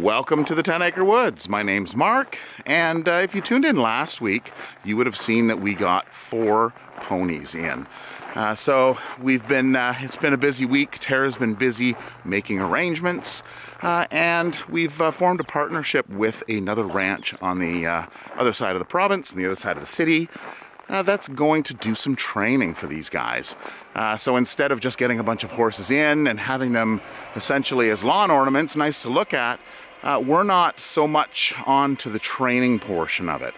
Welcome to the 10 Acre Woods. My name's Mark, and if you tuned in last week, you would have seen that we got 4 ponies in. So we've been, it's been a busy week. Tara's been busy making arrangements, and we've formed a partnership with another ranch on the other side of the province and the other side of the city. That's going to do some training for these guys. So instead of just getting a bunch of horses in and having them essentially as lawn ornaments, nice to look at, we're not so much on to the training portion of it.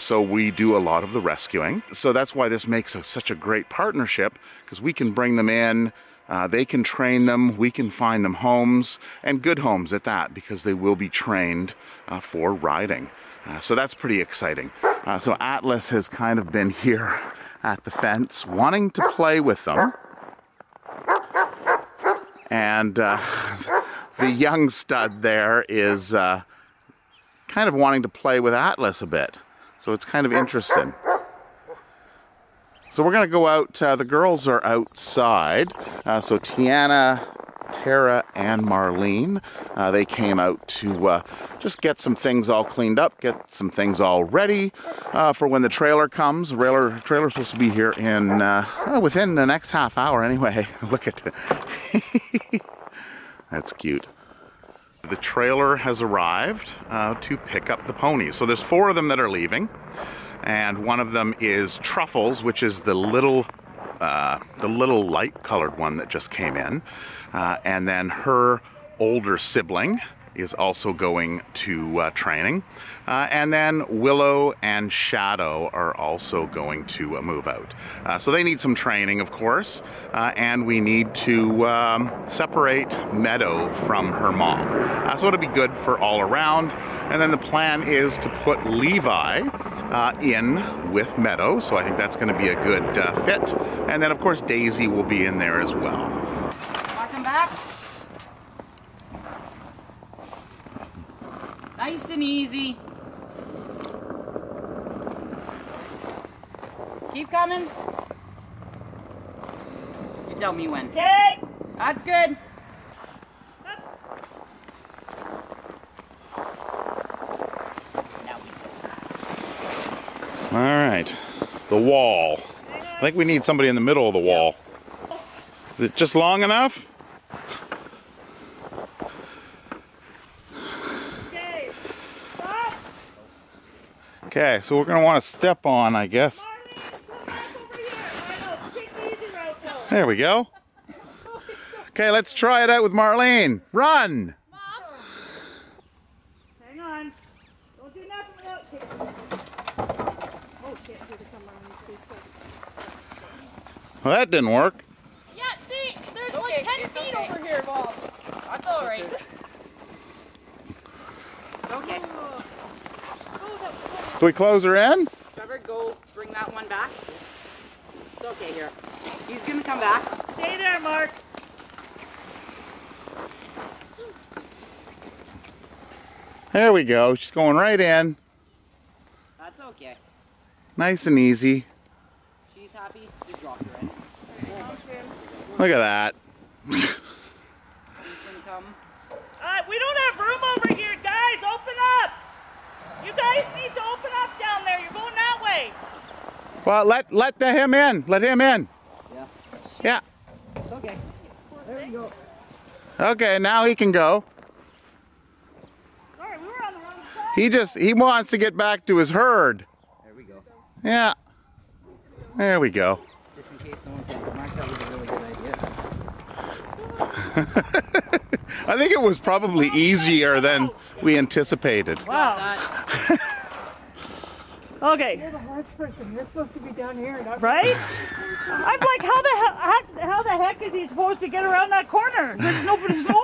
So we do a lot of the rescuing. So that's why this makes such a great partnership, because we can bring them in, they can train them, we can find them homes, and good homes at that, because they will be trained for riding. So that's pretty exciting. So Atlas has kind of been here at the fence wanting to play with them. And the young stud there is kind of wanting to play with Atlas a bit. So it's kind of interesting. So we're going to go out. The girls are outside. So Tiana, Tara and Marlene, they came out to just get some things all cleaned up, get some things all ready for when the trailer comes. The trailer's supposed to be here in within the next half hour anyway. Look at it. That's cute. The trailer has arrived to pick up the ponies. So there's 4 of them that are leaving, and one of them is Truffles, which is the little light-colored one that just came in, and then her older sibling is also going to training, and then Willow and Shadow are also going to move out. So they need some training, of course, and we need to separate Meadow from her mom. So it'll be good for all around. And then the plan is to put Levi in with Meadow, so I think that's going to be a good fit. And then of course Daisy will be in there as well. Watch him back. Nice and easy. Keep coming. You tell me when. Okay. That's good. All right, the wall. I think we need somebody in the middle of the wall. Is it just long enough? Okay, stop. Okay, so we're gonna want to step on, I guess. There we go. Okay, let's try it out with Marlene. Run! Well, that didn't work. Yeah, see, there's like 10 feet over here, Bob. That's all right. Okay. Do we close her in? Trevor, go bring that one back. It's okay here. He's going to come back. Stay there, Mark. There we go. She's going right in. That's okay. Nice and easy. She's happy. Just drop her in. Look at that. We don't have room over here, guys. Open up. You guys need to open up down there. You're going that way. Well, let him in. Let him in. Yeah. Yeah. Okay. There you go. Okay, now he can go. Sorry, we were on the wrong side. He wants to get back to his herd. There we go. Yeah. There we go. Just in case no one can mark that was a really good idea. I think it was probably easier than we anticipated. Wow. Okay. You're the hardest person. You're supposed to be down here, not right? I'm like, how the heck is he supposed to get around that corner? There's no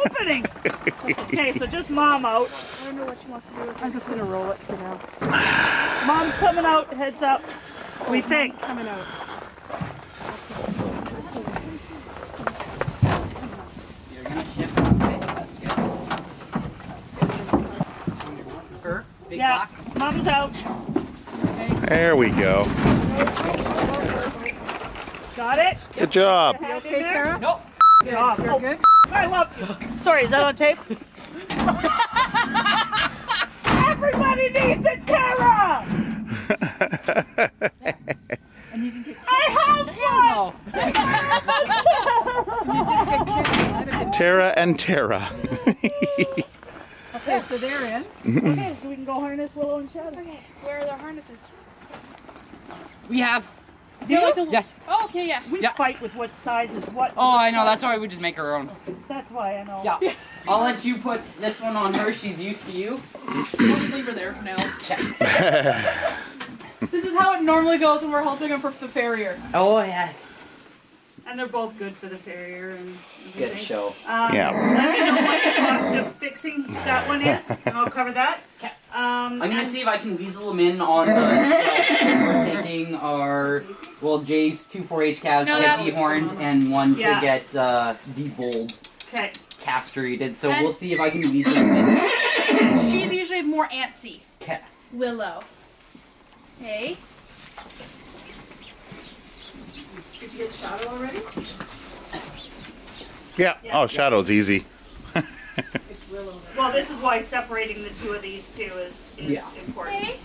opening. Okay, so just mom out. I don't know what she wants to do with it. I'm just gonna roll it for now. Mom's coming out. Heads up. We think coming out. You're gonna shift that way. That's good. That's good. Big yeah. Box. Mom's out. Okay. There we go. Got it. Good job. You okay, Tara? Nope. Good job. Good. I love you. Sorry, is that on tape? Everybody needs a Tara! And you can get I have one! Tara and Tara. Okay, so they're in. Okay, so we can go harness Willow and Shadow. Okay, where are their harnesses? We have. Do you? No, yes. Oh, okay, yeah. We fight with what size is what. Oh, I know. That's why we just make our own. That's why I know. Yeah. I'll let you put this one on her. She's used to you. We'll leave her there for now. Check. This is how it normally goes when we're helping them for the farrier. Oh, yes. And they're both good for the farrier. And good show. Yeah. Let me know what the cost of fixing that one is, and I'll cover that. Okay. I'm gonna see if I can weasel them in on taking our Jay's 2-4-H calves get dehorned and one should get debulled, castrated. So and we'll see if I can weasel them in. She's usually more antsy. Kay. Willow. Hey. Did you get Shadow already? Yeah. Oh, Shadow's easy. Well, this is why separating the two of these two is important.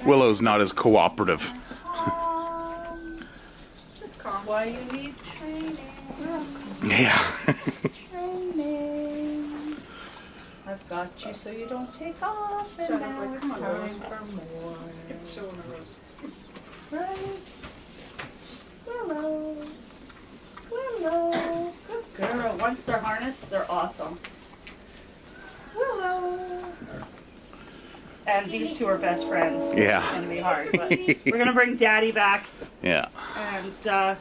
Okay. Willow's not as cooperative. That's why you need training. Yeah. Training. I've got you so you don't take off, and now it's time for more. Right. Willow, Willow, good girl. Once they're harnessed, they're awesome. Willow. And these two are best friends. Yeah. It's gonna be hard, but we're gonna bring Daddy back. Yeah. And let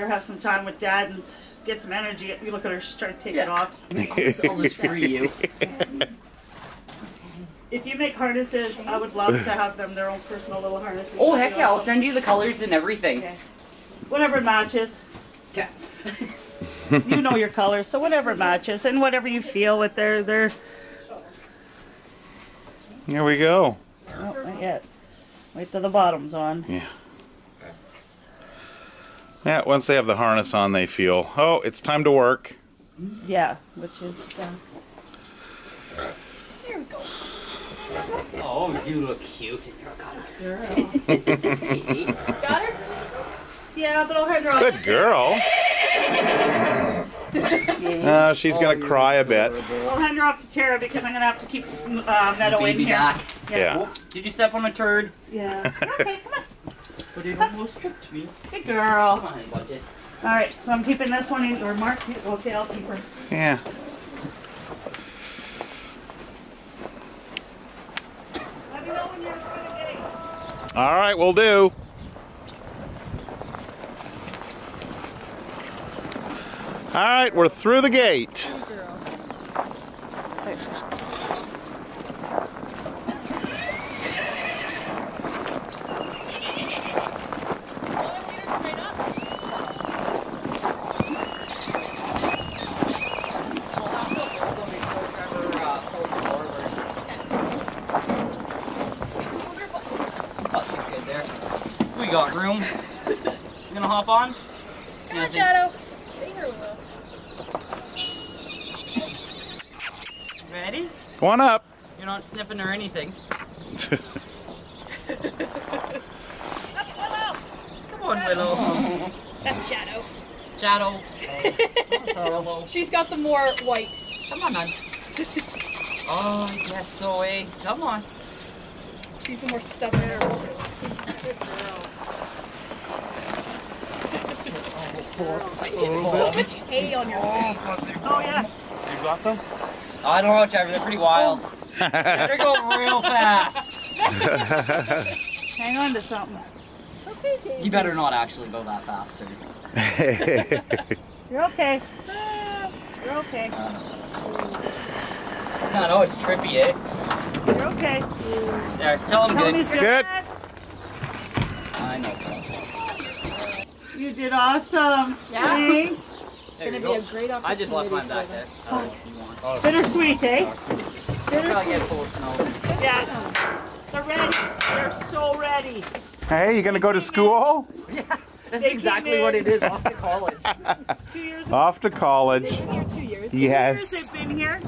her have some time with Dad and get some energy. You look at her, start taking it off. It's almost for you. If you make harnesses, I would love to have them their own personal little harnesses. Oh, heck yeah, I'll send you the colors and everything. Okay. Whatever matches. Yeah. You know your colors, so whatever matches and whatever you feel with their... Here we go. Oh, not yet. Wait till the bottom's on. Yeah. Yeah, once they have the harness on, they feel, oh, it's time to work. Yeah, which is... There we go. Oh, you look cute and you're a good girl. Got her? Yeah, but I'll have her on. Good girl. She's going to cry a bit. I'll hand her off to Tara because I'm going to have to keep Meadow in here. Yeah. Did you step on a turd? Yeah. Okay, come on. But it almost tripped me. Good girl. Come on, budget. All right, so I'm keeping this one in your mark. Okay, I'll keep her. Yeah. All right, we'll do. All right, we're through the gate. Got room. You gonna hop on? Come on, Shadow. Stay here, Willow. Ready? One up. You're not sniffing or anything. Willow. Come on, Willow. Oh. That's Shadow. Shadow. Oh, she's got the more white. Come on, man. Oh, yes, so eh. Come on. She's the more stubborn. Good girl. There's so much hay on your face. Oh, yeah. You got them? I don't know, Trevor. They're pretty wild. They're going real fast. Hang on to something. Okay, you better not actually go that fast. You're okay. You're okay. I know it's trippy, eh? You're okay. There, tell him good. Good. I know. You did awesome. Yeah. Hey. It's gonna be a great opportunity. I just left mine back there. Oh. Bittersweet, eh? Bittersweet. Yeah. They're ready. They're so ready. Hey, you gonna go to school? Yeah. That's exactly what it is. Off to college. 2 years. Off to college. They've been here 2 years. Yes. 2 years they've been here.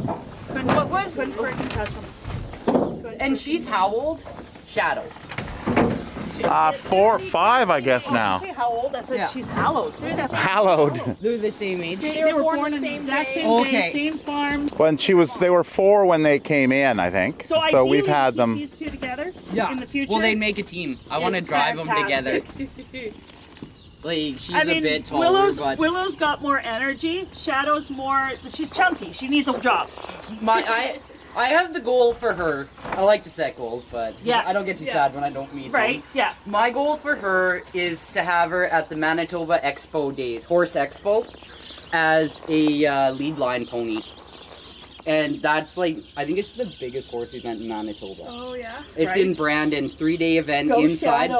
Couldn't, what was? Couldn't freaking touch them. Couldn't and she's how old? Shadow. Four or five, I guess now. How old? I said she's hallowed. Hallowed. They're the same age. They were born the same day, same farm. When she was, they were 4 when they came in, I think. So we've had them. These two together. Yeah. In the future. Well, they make a team. I want to drive them together. Like she's a bit taller. Willow's got more energy. Shadow's more. She's chunky. She needs a job. I have the goal for her. I like to set goals, but I don't get too sad when I don't meet them. Yeah. My goal for her is to have her at the Manitoba Expo Days, Horse Expo, as a lead line pony. And that's like, I think it's the biggest horse event in Manitoba. Oh, yeah? It's in Brandon, 3-day event inside.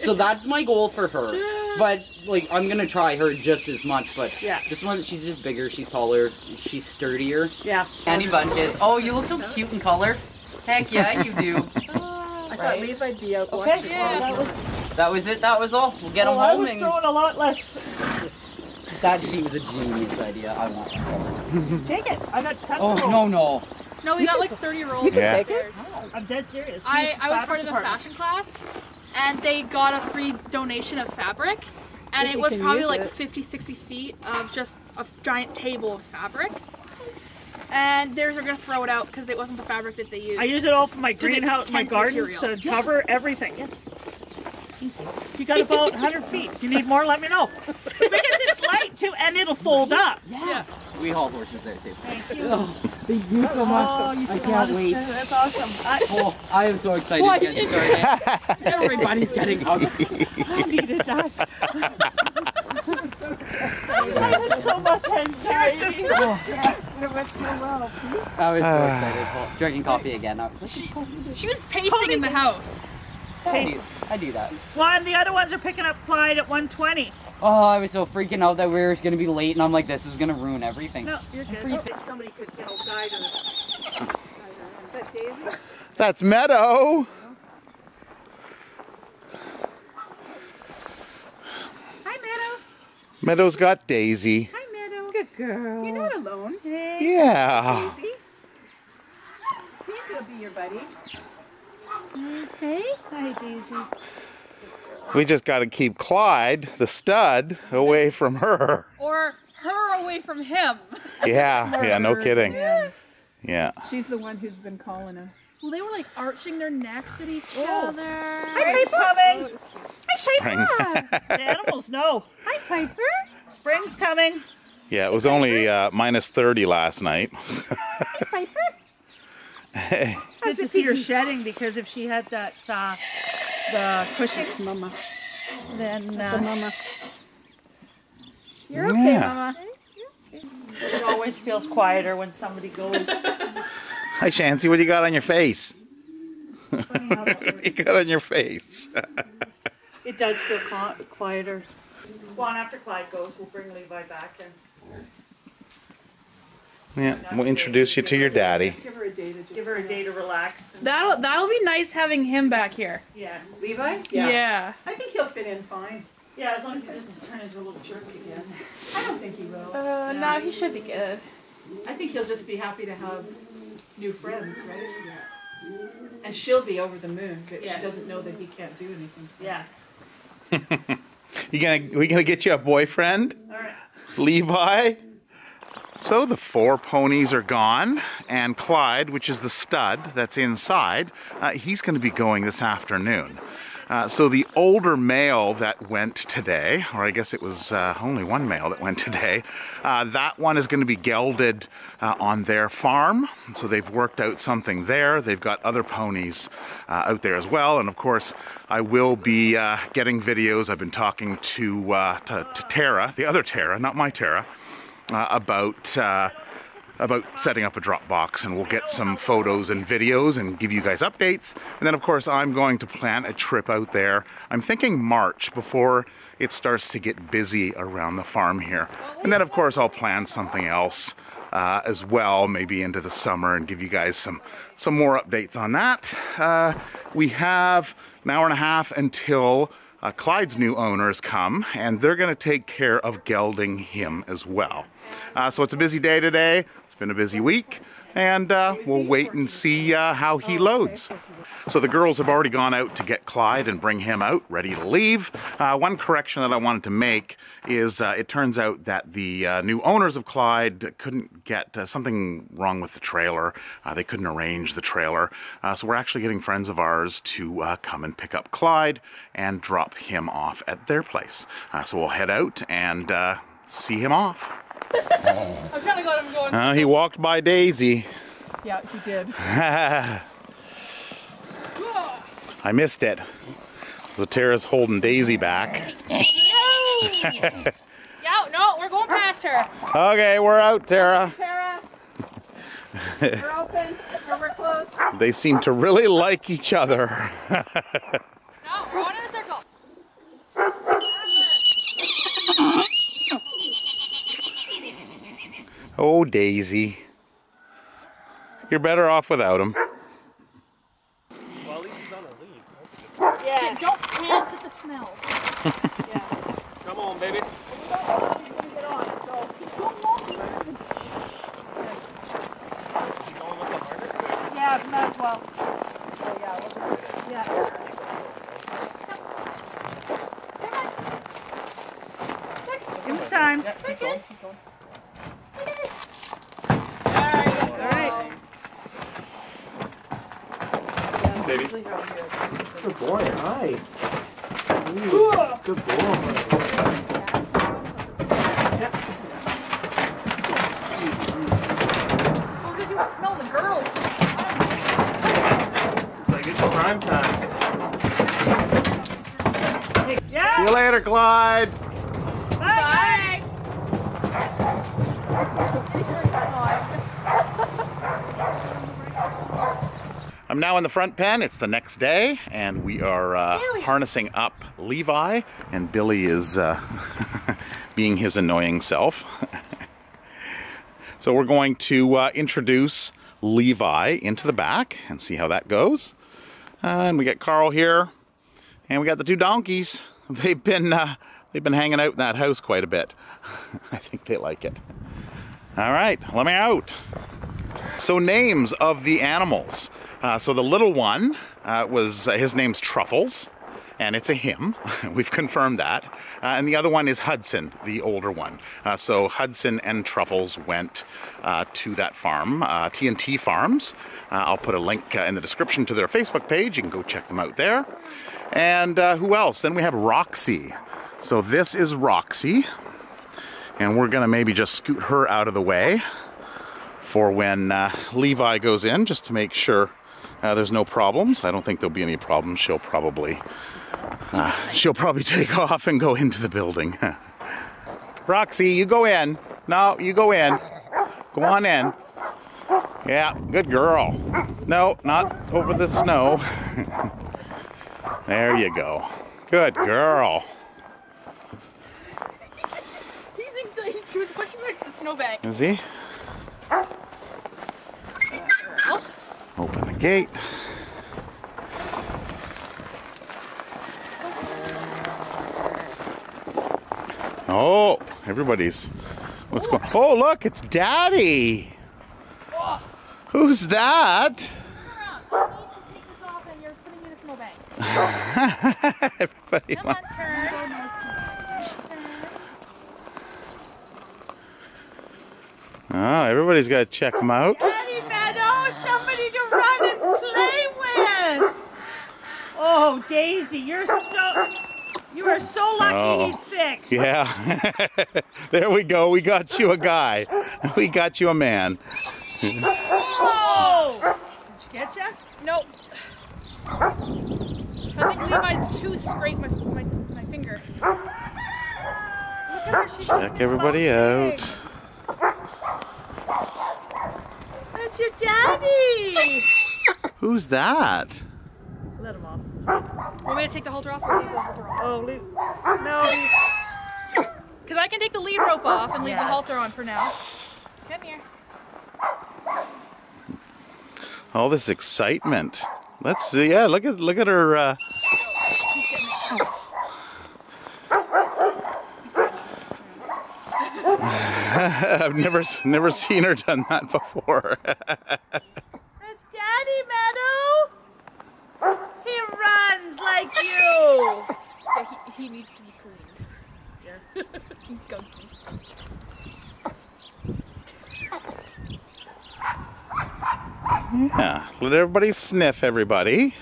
So that's my goal for her. Yeah. But, like, I'm going to try her just as much. But this one, she's just bigger, she's taller, she's sturdier. Yeah. Annie Bunches. Oh, you look so cute in color. Heck yeah, you do. I thought Levi'd be out watching. That was it, that was all. We'll get them home. I was throwing a lot less. That sheet was a genius idea. I'm not sure. Take it. I got tons of No, we got like 30-year-olds. I'm dead serious. I was part of a fashion class, and they got a free donation of fabric, and it was probably like 50, 60 feet of just a giant table of fabric. And they were going to throw it out because it wasn't the fabric that they used. I use it all for my greenhouse, my gardens to cover everything. Yeah. You got about 100 feet. If you need more, let me know. Because it's light too, and it'll fold up. Yeah. We haul horses there too. Thank you. Oh, awesome. I can't wait. That's awesome. I am so excited to get started. Everybody's getting hugged. I needed that. She was so stressed. I had so much energy. It went so well. I was so excited. Drinking coffee again. She was pacing in the house. I do that. One, the other ones are picking up Clyde at 1:20. Oh, I was so freaking out that we were going to be late, and I'm like, this is going to ruin everything. No, you're good. I think somebody could get outside of it. Is that Daisy? That's Meadow. Hi, Meadow. Meadow's got Daisy. Hi, Meadow. Good girl. You're not alone. Hey. Yeah. Daisy. Daisy will be your buddy. Okay. Hi, Daisy. We just got to keep Clyde, the stud, away from her. Or her away from him. Yeah, yeah, no kidding. Yeah. She's the one who's been calling him. Well, they were like arching their necks at each other. Hi, Piper. Hi, Piper. The animals know. Hi, Piper. Spring's coming. Yeah, it was only minus 30 last night. Hi, Piper. Hey. It's good to see her shedding, because if she had that the cushion, Mama, then Mama, you're okay, Mama. It always feels quieter when somebody goes. Hi, Shancy. What do you got on your face? What do you got on your face? It does feel quieter. Well, after Clyde goes, we'll bring Levi back in. Yeah, we'll introduce you to your daddy. Give her a day to relax. That'll be nice having him back here. Yes. Levi? Yeah. I think he'll fit in fine. Yeah, as long as he doesn't turn into a little jerk again. I don't think he will. No, he should be good. I think he'll just be happy to have new friends, right? Yeah. And she'll be over the moon, but she doesn't know that he can't do anything. Yeah. We gonna get you a boyfriend? All right. Levi? So the 4 ponies are gone, and Clyde, which is the stud that's inside, he's going to be going this afternoon. So the older male that went today, or I guess it was only one male that went today, that one is going to be gelded on their farm. So they've worked out something there. They've got other ponies out there as well. And of course, I will be getting videos. I've been talking to Tara, the other Tara, not my Tara, about setting up a drop box, and we'll get some photos and videos and give you guys updates. And then of course I'm going to plan a trip out there. I'm thinking March, before it starts to get busy around the farm here. And then of course I'll plan something else as well, maybe into the summer, and give you guys some more updates on that. We have an hour and a half until Clyde's new owner has come, and they're going to take care of gelding him as well. So it's a busy day today. It's been a busy week, and we'll wait and see how he loads. So the girls have already gone out to get Clyde and bring him out, ready to leave. One correction that I wanted to make is it turns out that the new owners of Clyde couldn't get something wrong with the trailer. They couldn't arrange the trailer. So we're actually getting friends of ours to come and pick up Clyde and drop him off at their place. So we'll head out and see him off. I'm trying to let him go. He walked by Daisy. Yeah, he did. I missed it. So Tara's holding Daisy back. Yeah, no, we're going past her. Okay, we're out, Tara. Tara. We're open. We're closed. They seem to really like each other. No, we're going in a circle. Oh, Daisy. You're better off without him. Well, at least he's on a lead. Yeah. Okay, don't plant at the smell. Yeah. Come on, baby. Yeah, might as well. Oh, yeah, we'll just, yeah. Come on. Give him time. Yeah, keep going, keep going. Baby. Good boy, hi. Ooh, good boy. Well, because you smell the girls. It's like it's prime time. Yeah. See you later, Clyde. Bye. Bye. I'm now in the front pen. It's the next day, and we are harnessing up Levi, and Billy is being his annoying self. So we're going to introduce Levi into the back and see how that goes. And we got Carl here, and we got the two donkeys. They've been hanging out in that house quite a bit. I think they like it. All right, let me out. So names of the animals. So the little one was, his name's Truffles, and it's a him. We've confirmed that. And the other one is Hudson, the older one. So Hudson and Truffles went to that farm, TNT Farms. I'll put a link in the description to their Facebook page. You can go check them out there. And who else? Then we have Roxy. So this is Roxy, and we're gonna maybe just scoot her out of the way for when Levi goes in, just to make sure there's no problems. I don't think there'll be any problems. She'll probably take off and go into the building. Roxy, you go in. No, you go in. Go on in. Yeah, good girl. No, not over the snow. There you go. Good girl. He's excited. He was pushing back the snowbank. Is he? Open the gate. Oh, everybody's. What's going on? Oh, look, it's Daddy. Who's that? Everybody wants. Oh, everybody's got to check them out. Oh, Daisy, you are so lucky. Oh, he's fixed. Yeah. There we go. We got you a guy. We got you a man. Oh! Did you get ya? Nope. I think Levi's tooth scraped my finger. Look at her. She's check everybody out. That's your daddy. Who's that? Let him off. Want me to take the halter off? Or leave the halter off? Oh, leave. No. Because I can take the lead rope off and leave the halter on for now. Come here. All this excitement. Let's see. Yeah, look at her. I've never seen her done that before. That's Daddy, Meadow. He runs like you. Yeah, he needs to be cleaned. Yeah. He's gunky. Yeah, let everybody sniff everybody.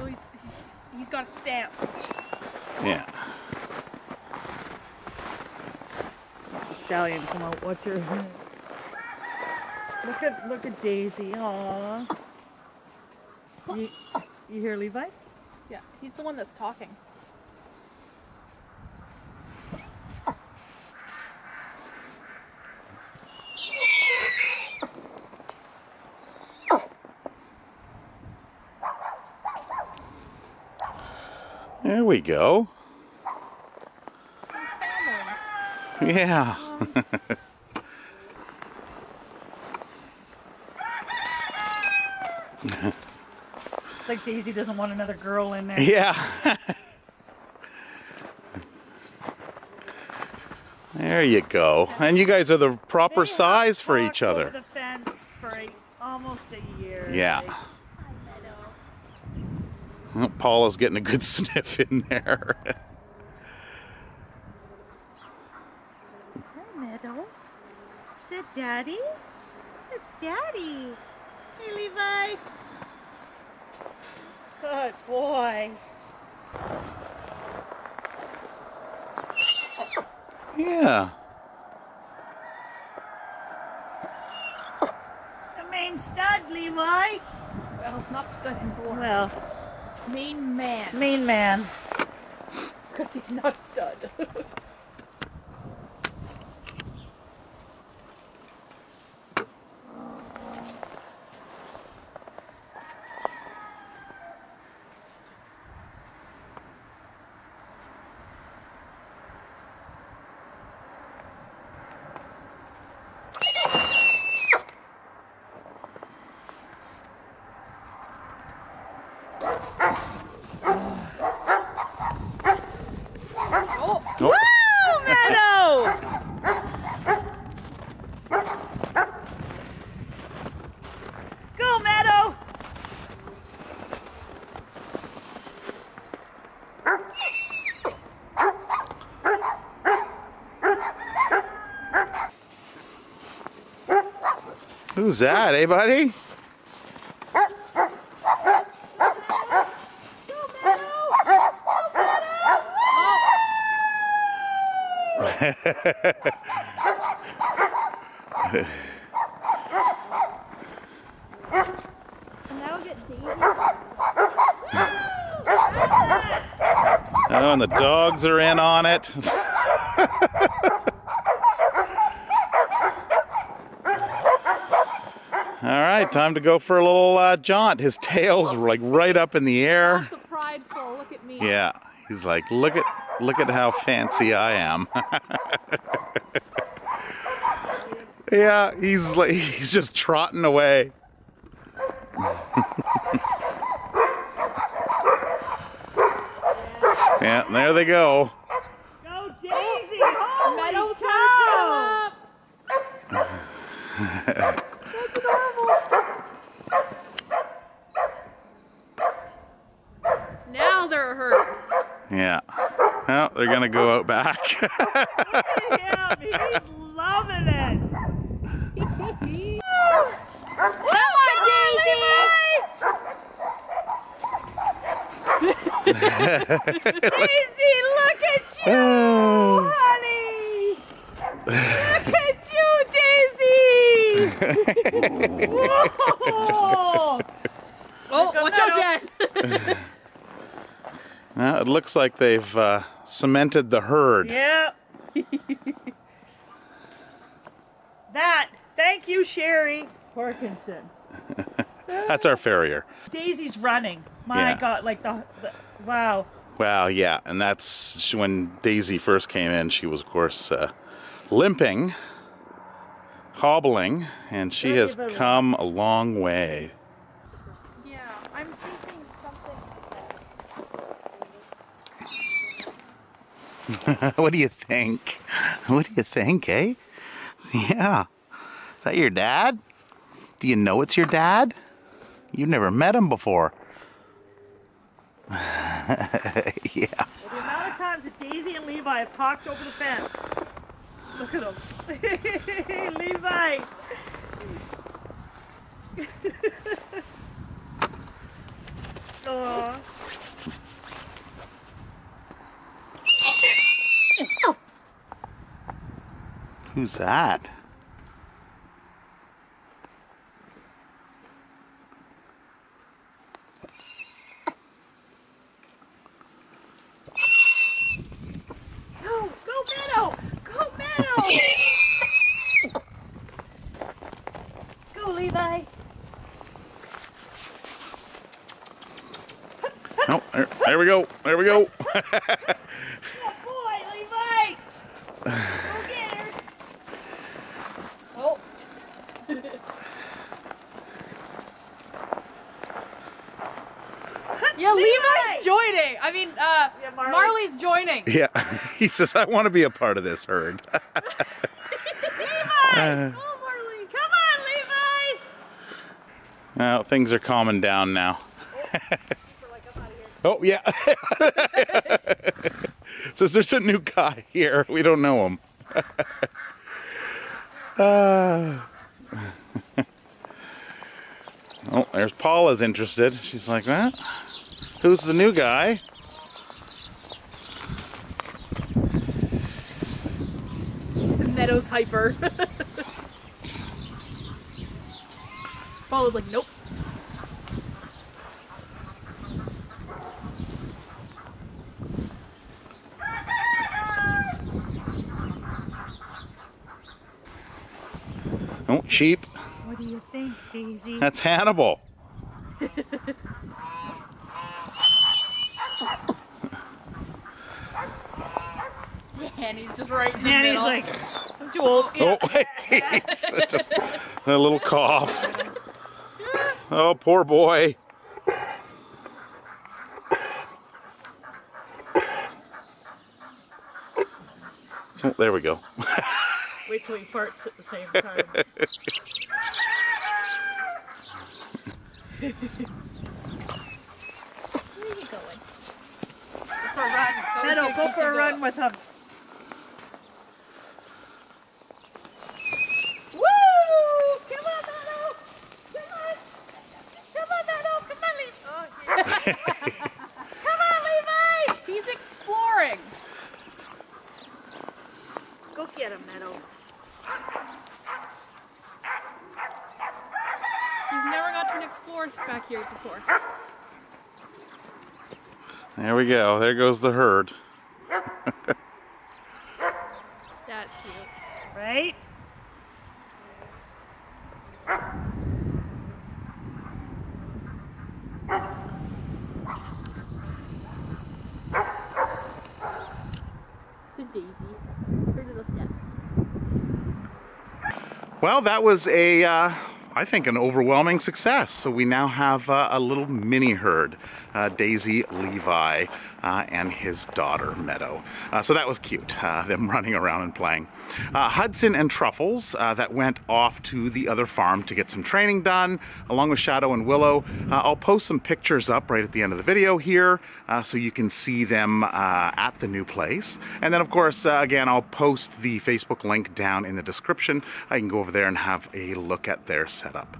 Oh, he's got a stamp. Yeah. The stallion come out, watch her. Look at Daisy, aw. You hear Levi? Yeah, he's the one that's talking. There we go. Yeah. It's like Daisy doesn't want another girl in there. Yeah. There you go. And you guys are the proper size for each other. Over the fence for almost a year. Yeah. Like. Paula's getting a good sniff in there. Hi, Meadow. Is that Daddy? That's Daddy. Hey, Levi. Good boy. Yeah. The main stud, Levi. Well, it's not stud anymore. Well. Main man. Main man. Because he's not stud. Who's that, eh, buddy? Go, Meadow! Go, Meadow! And that'll get Daisy. Oh, and the dogs are in on it. All right, time to go for a little jaunt. His tail's like right up in the air. That's the prideful, look at me. Yeah, he's like, look at how fancy I am. Yeah, he's just trotting away. Yeah, and there they go. Go Daisy! Oh, Meadow's tail up. Now they're hurt. Yeah. Well, they're gonna go out back. Look at him. He's loving it. Come on, Daisy! Daisy, look at you, honey. Look at you, Daisy. Whoa! Oh, watch out, Dad. Well, it looks like they've cemented the herd. Yeah. Thank you, Sherry Parkinson. That's our farrier. Daisy's running. My God, like the wow. Wow, yeah, and that's when Daisy first came in. She was, of course, limping, hobbling, and she has come a long way. Yeah, I'm thinking. What do you think? What do you think, eh? Yeah. Is that your dad? Do you know it's your dad? You've never met him before. Yeah. The amount of times that Daisy and Levi have talked over the fence. Look at him. Levi! Aww. Who's that? No, go Meadow! Go Meadow! Go Levi! No, there we go, there we go! Yeah, Levi's joining. I mean, yeah, Marley's joining. Yeah, he says, I want to be a part of this herd. Levi! Oh, Marley, come on, Levi! Now, things are calming down now. Oh, yeah. Says there's a new guy here. We don't know him. Oh, there's Paula's interested. She's like, that? Who's the new guy? The Meadow's hyper. Paula's like, nope. Oh, sheep. What do you think, Daisy? That's Hannibal. Danny's just right in the middle. Like, I'm too old. Oh, just a little cough. Oh, poor boy. Oh, there we go. Wait till he farts at the same time. Where are you going? Shadow, go for a run with him. Woo! Come on, Meadow! Come on! Come on, Meadow! Come on, Levi! Oh, yeah. Come on, Levi! He's exploring. Go get him, Meadow. He's never gotten explored back here before. There we go. There goes the herd. That's cute. Right? Good Daisy. Her little steps. Well, that was a, I think, an overwhelming success. So we now have a little mini herd, Daisy, Levi, and his daughter, Meadow. So that was cute, them running around and playing. Hudson and Truffles that went off to the other farm to get some training done, along with Shadow and Willow. I'll post some pictures up right at the end of the video here so you can see them at the new place. And then, of course, again, I'll post the Facebook link down in the description. I can go over there and have a look at their setup.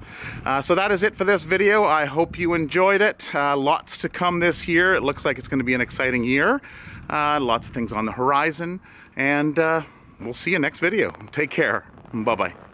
So that is it for this video. I hope you enjoyed it. Lots to come this year. It looks like it's going to be an exciting year. Lots of things on the horizon, and we'll see you next video. Take care. Bye-bye.